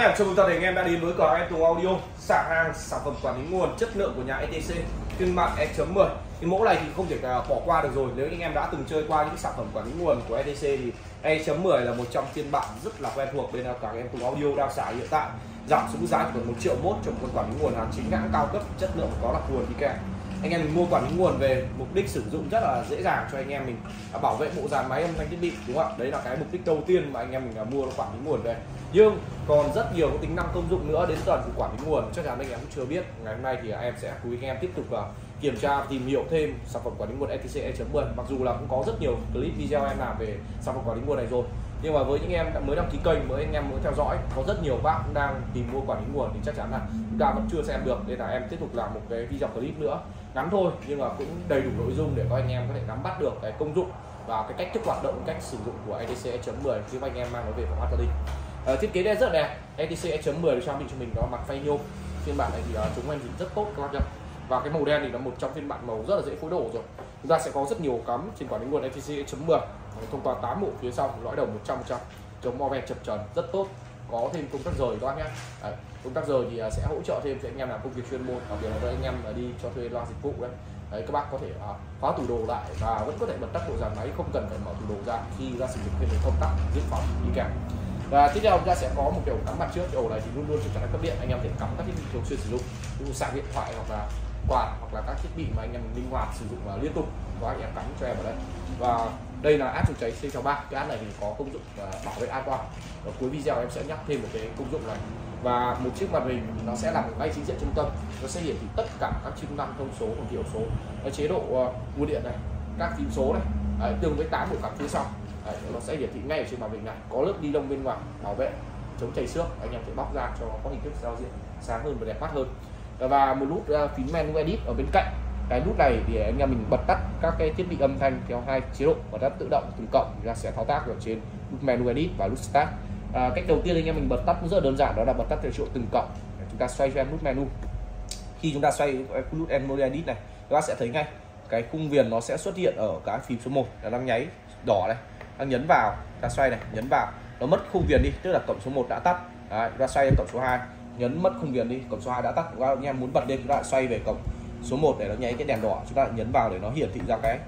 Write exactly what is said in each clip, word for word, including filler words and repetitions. Chào mừng toàn thể anh em đã đến với cửa em Tùng Audio, sạc hàng sản phẩm quản lý nguồn chất lượng của nhà E T C phiên bản E chấm mười. Cái mẫu này thì không thể bỏ qua được rồi. Nếu anh em đã từng chơi qua những sản phẩm quản lý nguồn của E T C thì E chấm mười là một trong phiên bản rất là quen thuộc bên cửa em Tùng Audio đang xài hiện tại, giảm xuống giá khoảng một triệu mốt cho một con quản lý nguồn hàng chính hãng cao cấp, chất lượng có đặc nguồn đi kèm. Anh em mình mua quản lý nguồn về mục đích sử dụng rất là dễ dàng cho anh em mình, bảo vệ bộ dàn máy âm thanh thiết bị, đúng không ạ? Đấy là cái mục đích đầu tiên mà anh em mình là mua quản lý nguồn về. Nhưng còn rất nhiều tính năng công dụng nữa đến toàn của quản lý nguồn chắc chắn anh em cũng chưa biết. Ngày hôm nay thì em sẽ cùng anh em tiếp tục kiểm tra tìm hiểu thêm sản phẩm quản lý nguồn E T C E chấm mười. Mặc dù là cũng có rất nhiều clip video em làm về sản phẩm quản lý nguồn này rồi, nhưng mà với những em đã mới đăng ký kênh, mới anh em mới theo dõi, có rất nhiều bạn cũng đang tìm mua quản lý nguồn thì chắc chắn là chúng ta vẫn chưa xem được, nên là em tiếp tục làm một cái video clip nữa, ngắn thôi nhưng mà cũng đầy đủ nội dung để các anh em có thể nắm bắt được cái công dụng và cái cách thức hoạt động, cách sử dụng của E T C E chấm mười khi mà anh em mang nó về phòng hát gia đình. Ờ, thiết kế đây rất đẹp. E T C E chấm mười trang bị cho mình nó mặt phay nhôm, phiên bản này thì uh, chống anh thì rất tốt các bác nhá. Và cái màu đen thì là một trong phiên bản màu rất là dễ phối đổ rồi. Chúng ta sẽ có rất nhiều cắm trên quản lý nguồn E T C E chấm mười thông qua tám bộ phía sau, lõi đầu một trăm phần trăm chống mo ve chập chờn rất tốt, có thêm công tắc rời các bác nhá. Đấy, công tắc rời thì uh, sẽ hỗ trợ thêm cho anh em làm công việc chuyên môn, đặc biệt là anh em uh, đi cho thuê loa dịch vụ đấy. Đấy, các bác có thể uh, khóa tủ đồ lại và vẫn có thể bật tắt bộ dàn máy, không cần phải mở tủ đồ ra khi ra sử dụng thêm công tắc giữ phòng đi kèm. Và tiếp theo chúng ta sẽ có một kiểu cắm mặt trước. Cái ổ này thì luôn luôn trong trạng thái cấp điện, anh em có thể cắm các thiết bị thường xuyên sử dụng, ví dụ sạc điện thoại hoặc là quạt hoặc là các thiết bị mà anh em linh hoạt sử dụng và liên tục, và anh em cắm cho em vào đây. Và đây là app chống cháy C sáu ba. Cái app này thì có công dụng bảo vệ an toàn. Ở cuối video em sẽ nhắc thêm một cái công dụng này. Và một chiếc màn hình nó sẽ làm ngay chính diện trung tâm, nó sẽ hiển thị tất cả các chức năng thông số và hiệu số, cái chế độ uh, nguồn điện này, các phím số này. Đấy, tương với tám bộ cắm phía sau. Đấy, nó sẽ hiển thị ngay ở trên màn hình này, có lớp ni lông bên ngoài bảo vệ chống chảy xước, anh em sẽ bóc ra cho nó có hình thức giao diện sáng hơn và đẹp mắt hơn. Và một nút phím menu edit ở bên cạnh, cái nút này thì anh em mình bật tắt các cái thiết bị âm thanh theo hai chế độ, bật tắt tự động từng cộng thì ta sẽ thao tác ở trên nút menu edit và nút start. À, cách đầu tiên anh em mình bật tắt cũng rất là đơn giản, đó là bật tắt theo chế độ từng cộng. Chúng ta xoay cho em nút menu, khi chúng ta xoay nút menu edit này, các bạn sẽ thấy ngay cái khung viền nó sẽ xuất hiện ở cái phím số một là đang nháy đỏ này. Đang nhấn vào, ta xoay này, nhấn vào, nó mất khung viền đi, tức là cổng số một đã tắt. Đấy, ta xoay đến cổng số hai, nhấn mất khung viền đi, cổng số hai đã tắt. Các anh em muốn bật lên chúng ta lại xoay về cổng số một để nó nháy cái đèn đỏ, chúng ta nhấn vào để nó hiển thị ra cái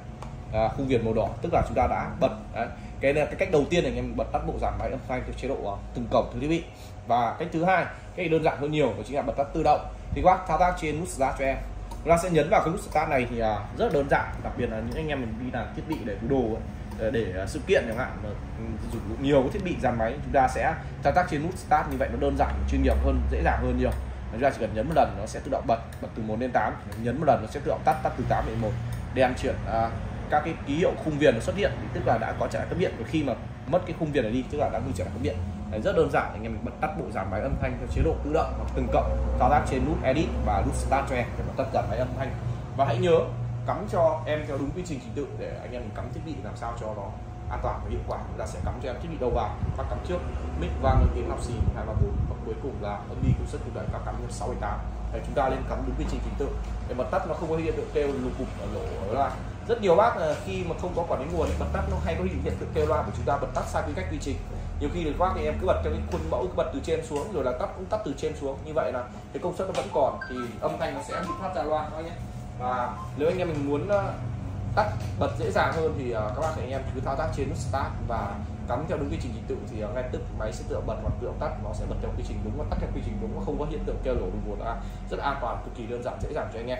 à, khung viền màu đỏ, tức là chúng ta đã bật. Đấy, cái này cái cách đầu tiên là anh em bật tắt bộ dàn máy âm thanh theo chế độ từng cổng thứ thiết bị. Và cách thứ hai, cái đơn giản hơn nhiều, đó chính là bật tắt tự động. Thì các bác thao tác trên nút start cho em, chúng ta sẽ nhấn vào cái nút start này thì à, rất đơn giản, đặc biệt là những anh em mình đi làm thiết bị để đồ ấy, để sự kiện chẳng hạn, dùng nhiều cái thiết bị dàn máy, chúng ta sẽ thao tác trên nút start. Như vậy nó đơn giản, chuyên nghiệp hơn, dễ dàng hơn nhiều. Chúng ta chỉ cần nhấn một lần nó sẽ tự động bật, bật từ một đến tám, nhấn một lần nó sẽ tự động tắt, tắt từ tám đến một. Đèn chuyển à, các cái ký hiệu khung viền nó xuất hiện, tức là đã có trạng thái cấp điện. Và khi mà mất cái khung viền này đi, tức là đã ngừng trạng thái cấp điện. Đấy, rất đơn giản, anh em mình bật tắt bộ dàn máy âm thanh theo chế độ tự động hoặc từng cộng, thao tác trên nút edit và nút start cho em để bật tắt dàn máy âm thanh. Và hãy nhớ cắm cho em theo đúng quy trình trình tự để anh em mình cắm thiết bị làm sao cho nó an toàn và hiệu quả. Chúng ta sẽ cắm cho em thiết bị đầu vào, phát cắm trước, mic vang lên tiếng lọc xì một hai ba bốn, và cuối cùng là âm đi công suất từ đại phát cắm lên sáu đến tám. Để chúng ta lên cắm đúng quy trình trình tự để bật tắt nó không có hiện tượng kêu lục cục ở lỗ loa. Rất nhiều bác khi mà không có quản lý nguồn bật tắt nó hay có hiện tượng kêu loa, của chúng ta bật tắt sai quy cách quy trình. Nhiều khi thì các thì em cứ bật theo cái khuôn mẫu, cứ bật từ trên xuống rồi là tắt cũng tắt từ trên xuống, như vậy là cái công suất nó vẫn còn thì âm thanh nó sẽ bị phát ra loa thôi nhé. Và nếu anh em mình muốn tắt bật dễ dàng hơn thì các bác anh em cứ thao tác trên nút start và cắm theo đúng quy trình trình tự thì ngay tức máy sẽ tự động bật hoặc tự động tắt, nó sẽ bật theo quy trình đúng và tắt theo quy trình đúng, nó không có hiện tượng kêu lổ đùng một, rất an toàn, cực kỳ đơn giản dễ dàng cho anh em.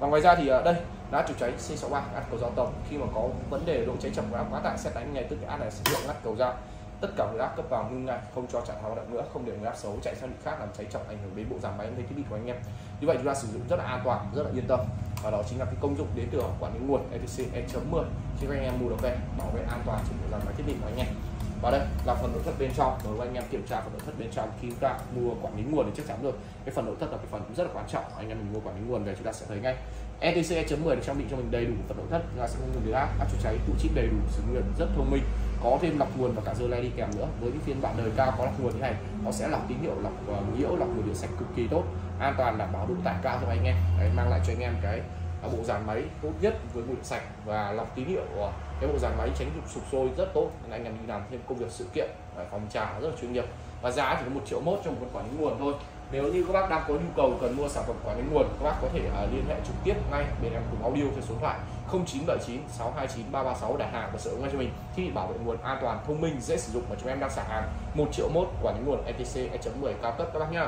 Và ngoài ra thì đây là chống cháy C sáu ba, ngắt cầu giao tổng. Khi mà có vấn đề độ cháy chậm và quá tải xét đánh ngay tức cái app này sẽ tự động ngắt cầu giao, tất cả huyết áp cấp vào ngưng ngay, không cho trạng thái hoạt động nữa, không để huyết áp xấu chạy sang những khác làm cháy chậm ảnh hưởng đến bộ dàn máy hay thiết bị của anh em. Như vậy chúng ta sử dụng rất là an toàn, rất là yên tâm, và đó chính là cái công dụng đến từ quản lý nguồn E T C E chấm mười khi anh em mua được về, bảo vệ an toàn cho bộ dàn máy thiết bị của anh em. Và đây là phần nội thất bên trong, đối với anh em kiểm tra phần nội thất bên trong khi chúng ta mua quản lý nguồn thì chắc chắn rồi, cái phần nội thất là cái phần cũng rất là quan trọng. Anh em mình mua quản lý nguồn về chúng ta sẽ thấy ngay E T C E chấm mười được trang bị cho mình đầy đủ phần nội thất, chúng ta sẽ không dùng được áp chống cháy, tụ chip đầy đủ, sử dụng rất thông minh, có thêm lọc nguồn và cả dây lay đi kèm nữa. Với những phiên bản đời cao có lọc nguồn như này, nó sẽ lọc tín hiệu, lọc uh, nhiễu, lọc nguồn điện sạch cực kỳ tốt, an toàn, đảm bảo độ tải cao cho anh em. Đấy, mang lại cho anh em cái uh, bộ dàn máy tốt nhất với nguồn điện sạch và lọc tín hiệu uh, cái bộ dàn máy tránh sụp sôi rất tốt, nên anh em đi làm thêm công việc sự kiện, phòng trà rất là chuyên nghiệp. và giá chỉ có một triệu mốt cho một con quản lý nguồn thôi. Nếu như các bác đang có nhu cầu cần mua sản phẩm quản lý nguồn, các bác có thể uh, liên hệ trực tiếp ngay bên em cùng Audio theo số điện thoại không chín bảy chín sáu hai chín ba ba sáu đặt hàng và sở hữu ngay cho mình thiết bị bảo vệ nguồn an toàn, thông minh, dễ sử dụng mà chúng em đang sẵn hàng. Một triệu mốt quản lý nguồn E T C E chấm mười cao cấp các bác nhá.